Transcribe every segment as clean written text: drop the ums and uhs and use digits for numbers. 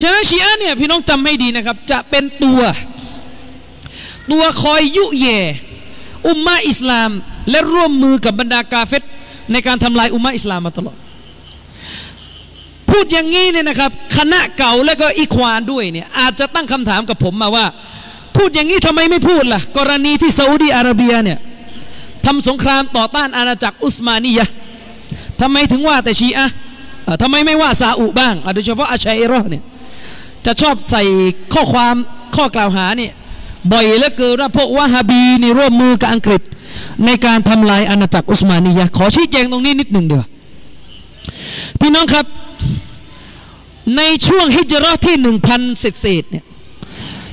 ฉะนั้นชีอะห์เนี่ยพี่น้องจำให้ดีนะครับจะเป็นตัวคอยยุแย่อุมมะอิสลามและร่วมมือกับบรรดากาเฟรในการทำลายอุมมะอิสลามมาตลอดพูดอย่างนี้เนี่ยนะครับคณะเก่าและก็อิควานด้วยเนี่ยอาจจะตั้งคำถามกับผมมาว่าพูดอย่างนี้ทำไมไม่พูดล่ะกรณีที่ซาอุดีอาระเบียเนี่ยทำสงครามต่อต้านอาณาจักรอุสมานียะห์ทำไมถึงว่าแต่ชีอะห์ทำไมไม่ว่าซาอุบ้างโดยเฉพาะอาชัยเราะห์เนี่ยจะชอบใส่ข้อความข้อกล่าวหานี่บ่อยเหลือเกินว่าพวกวะฮาบีนี่ร่วมมือกับอังกฤษในการทำลายอาณาจักรอุสมานียะห์ขอชี้แจงตรงนี้นิดหนึ่งเดียวพี่น้องครับในช่วงฮิจเราะห์ที่ 1,000 เศษเนี่ย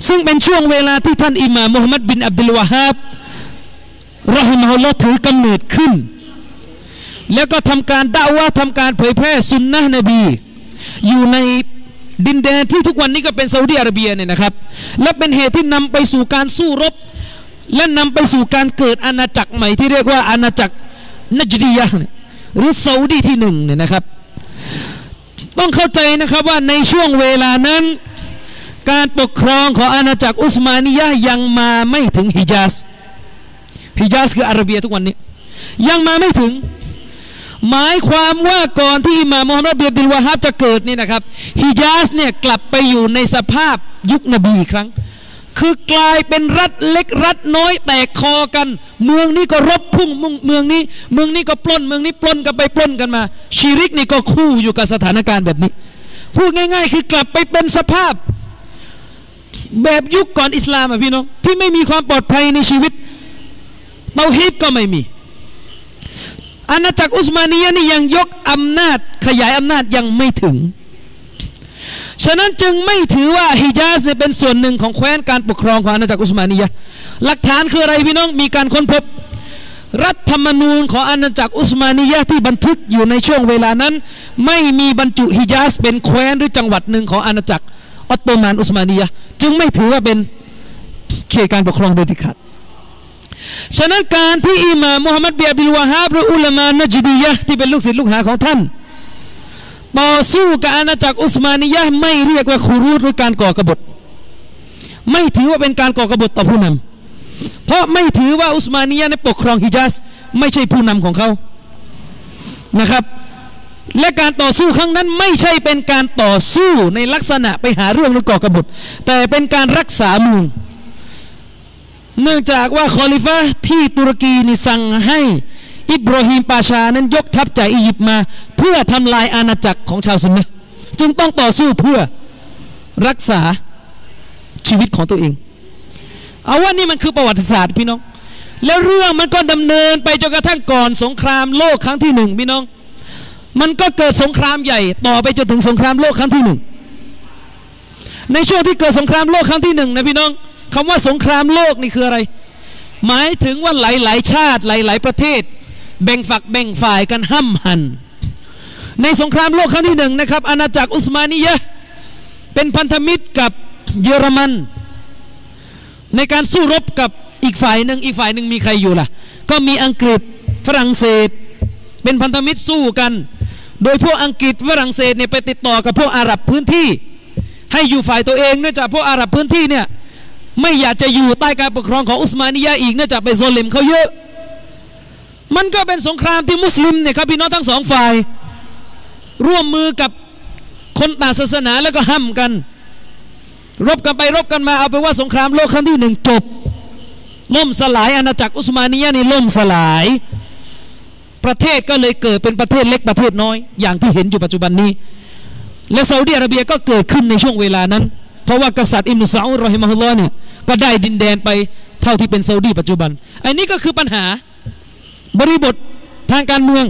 ซึ่งเป็นช่วงเวลาที่ท่านอิหม่ามมุฮัมมัดบินอับดุลวะฮาบเราะฮิมะฮุลลอฮ์ถือกำเนิดขึ้นแล้วก็ทำการดะอวะห์ทำการเผยแพร่ซุนนะห์นบีอยู่ในดินแดนที่ทุกวันนี้ก็เป็นซาอุดีอาระเบียเนี่ยนะครับและเป็นเหตุที่นำไปสู่การสู้รบและนำไปสู่การเกิดอาณาจักรใหม่ที่เรียกว่าอาณาจักรนัจดียะห์หรือซาอุดีที่1เนี่ยนะครับต้องเข้าใจนะครับว่าในช่วงเวลานั้นการปกครองของอาณาจักรอุสมานียะห์ยังมาไม่ถึงฮิญาซคืออาระเบียทุกวันนี้ยังมาไม่ถึงหมายความว่าก่อนที่อิหม่ามมุฮัมมัดบินวะฮาบจะเกิดนี่นะครับฮิญาซเนี่ยกลับไปอยู่ในสภาพยุคนบีอีกครั้งคือกลายเป็นรัฐเล็กรัฐน้อยแตกคอกันเมืองนี้ก็รบพุ่งเมืองนี้ก็ปล้นเมืองนี้ปล้นกันไปปล้นกันมาชิริกนี่ก็คู่อยู่กับสถานการณ์แบบนี้พูดง่ายๆคือกลับไปเป็นสภาพแบบยุคก่อนอิสลามอ่ะพี่น้องที่ไม่มีความปลอดภัยในชีวิตเตาฮีดก็ไม่มีอาณาจักรอุสมานียะห์นี่ยังยกอำนาจขยายอำนาจยังไม่ถึงฉะนั้นจึงไม่ถือว่าฮิญาซเนี่ยเป็นส่วนหนึ่งของแคว้นการปกครองของอาณาจักรอุสมานียะห์หลักฐานคืออะไรพี่น้องมีการค้นพบรัฐธรรมนูญของอาณาจักรอุสมานียะห์ที่บันทึกอยู่ในช่วงเวลานั้นไม่มีบรรจุฮิญาซเป็นแคว้นหรือจังหวัดหนึ่งของอาณาจักรออตโตมันอุสมานียะห์จึงไม่ถือว่าเป็นเขตการปกครองโดยเด็ดขาดฉะนั้นการที่อิหม่ามมุฮัมมัดบินอับดุลวะฮาบหรืออุลามะนัจดียะห์ที่เป็นลูกศิษย์ลูกหาของท่านต่อสู้กับอาณาจักรอุสมานียะห์ไม่เรียกว่าคูรูดหรือการก่อกบฏไม่ถือว่าเป็นการก่อกบฏต่อผู้นำเพราะไม่ถือว่าอุสมานียะห์ในปกครองฮิญาซไม่ใช่ผู้นำของเขานะครับและการต่อสู้ครั้งนั้นไม่ใช่เป็นการต่อสู้ในลักษณะไปหาเรื่องหรือก่อกบฏแต่เป็นการรักษาเมืองเนื่องจากว่าคอลิฟะที่ตุรกีนี่สั่งให้อิบราฮิมปาชานั้นยกทัพจากอียิปต์มาเพื่อทำลายอาณาจักรของชาวซุนนะห์จึงต้องต่อสู้เพื่อรักษาชีวิตของตัวเองเอาว่านี่มันคือประวัติศาสตร์พี่น้องแล้วเรื่องมันก็ดำเนินไปจนกระทั่งก่อนสงครามโลกครั้งที่1พี่น้องมันก็เกิดสงครามใหญ่ต่อไปจนถึงสงครามโลกครั้งที่1ในช่วงที่เกิดสงครามโลกครั้งที่1นะพี่น้องคำว่าสงครามโลกนี่คืออะไรหมายถึงว่าหลายๆชาติหลายๆประเทศแบ่งฝักแบ่งฝ่ายกันห้ำหันในสงครามโลกครั้งที่1นะครับอาณาจักรอุสมานียะห์เป็นพันธมิตรกับเยอรมันในการสู้รบกับอีกฝ่ายหนึ่งมีใครอยู่ล่ะก็มีอังกฤษฝรั่งเศสเป็นพันธมิตรสู้กันโดยพวกอังกฤษฝรั่งเศสเนี่ยไปติดต่อกับพวกอาหรับพื้นที่ให้อยู่ฝ่ายตัวเองเนื่องจากพวกอาหรับพื้นที่เนี่ยไม่อยากจะอยู่ใต้การปกครองของอุสมานียะห์อีกเนื่องจากไปโซลิมเขาเยอะมันก็เป็นสงครามที่มุสลิมเนี่ยครับพี่น้องทั้งสองฝ่ายร่วมมือกับคนต่างศาสนาแล้วก็ห้ำกันรบกันไปรบกันมาเอาไปว่าสงครามโลกครั้งที่1จบล่มสลายอาณาจักรอุสมานียะห์นี่ล่มสลายประเทศก็เลยเกิดเป็นประเทศเล็กประเทศน้อยอย่างที่เห็นอยู่ปัจจุบันนี้และซาอุดิอาระเบียก็เกิดขึ้นในช่วงเวลานั้นเพราะว่ากษัตริย์อิบนุซาอุดรอฮิมะฮุลลอฮ์เนี่ยก็ได้ดินแดนไปเท่าที่เป็นซาอุดีปัจจุบันอันนี้ก็คือปัญหาบริบททางการเมือง